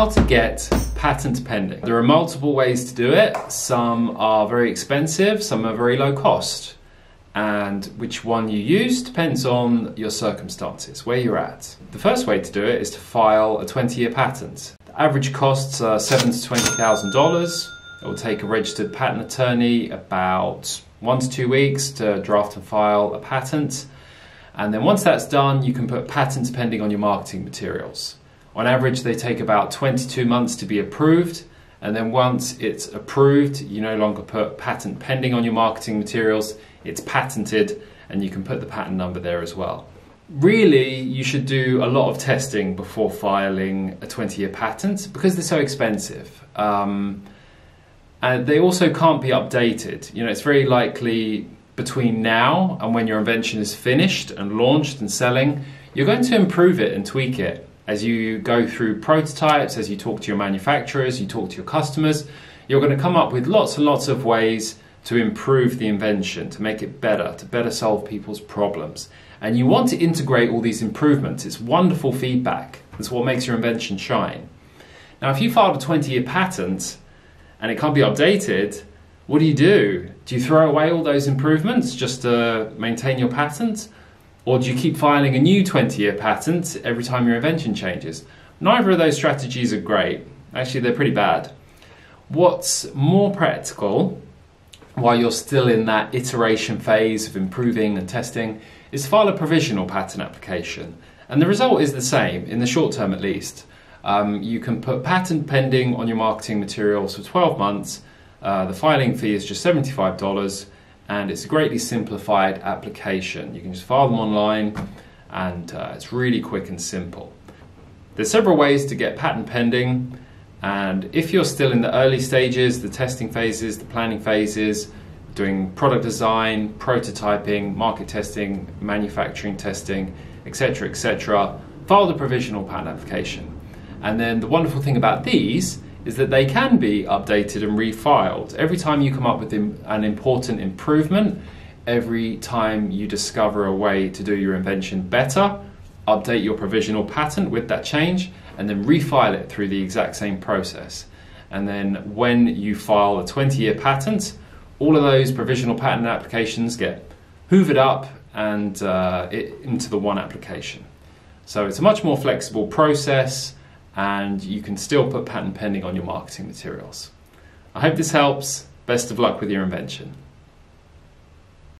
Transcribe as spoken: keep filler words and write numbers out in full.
how to get patent pending. There are multiple ways to do it. Some are very expensive, some are very low cost. And which one you use depends on your circumstances, where you're at. The first way to do it is to file a twenty year patent. The average costs are seven thousand to twenty thousand dollars. It will take a registered patent attorney about one to two weeks to draft and file a patent. And then once that's done, you can put patents pending on your marketing materials. On average, they take about twenty-two months to be approved. And then once it's approved, you no longer put patent pending on your marketing materials. It's patented, and you can put the patent number there as well. Really, you should do a lot of testing before filing a twenty year patent because they're so expensive. Um, and they also can't be updated. You know, it's very likely between now and when your invention is finished and launched and selling, you're going to improve it and tweak it as you go through prototypes, as you talk to your manufacturers, you talk to your customers. You're going to come up with lots and lots of ways to improve the invention, to make it better, to better solve people's problems. And you want to integrate all these improvements. It's wonderful feedback. That's what makes your invention shine. Now, if you filed a twenty year patent and it can't be updated, what do you do? Do you throw away all those improvements just to maintain your patent? Or do you keep filing a new twenty year patent every time your invention changes? Neither of those strategies are great. Actually, they're pretty bad. What's more practical, while you're still in that iteration phase of improving and testing, is file a provisional patent application. And the result is the same, in the short term at least. Um, you can put patent pending on your marketing materials for twelve months. Uh, the filing fee is just seventy-five dollars, and it's a greatly simplified application. You can just file them online, and uh, it's really quick and simple. There's several ways to get patent pending. And if you're still in the early stages, the testing phases, the planning phases, doing product design, prototyping, market testing, manufacturing testing, et cetera, et cetera, file the provisional patent application. And then the wonderful thing about these is that they can be updated and refiled. Every time you come up with an important improvement, every time you discover a way to do your invention better, update your provisional patent with that change, and then refile it through the exact same process. And then when you file a twenty year patent, all of those provisional patent applications get hoovered up and uh, it, into the one application. So it's a much more flexible process, and you can still put patent pending on your marketing materials. I hope this helps. Best of luck with your invention.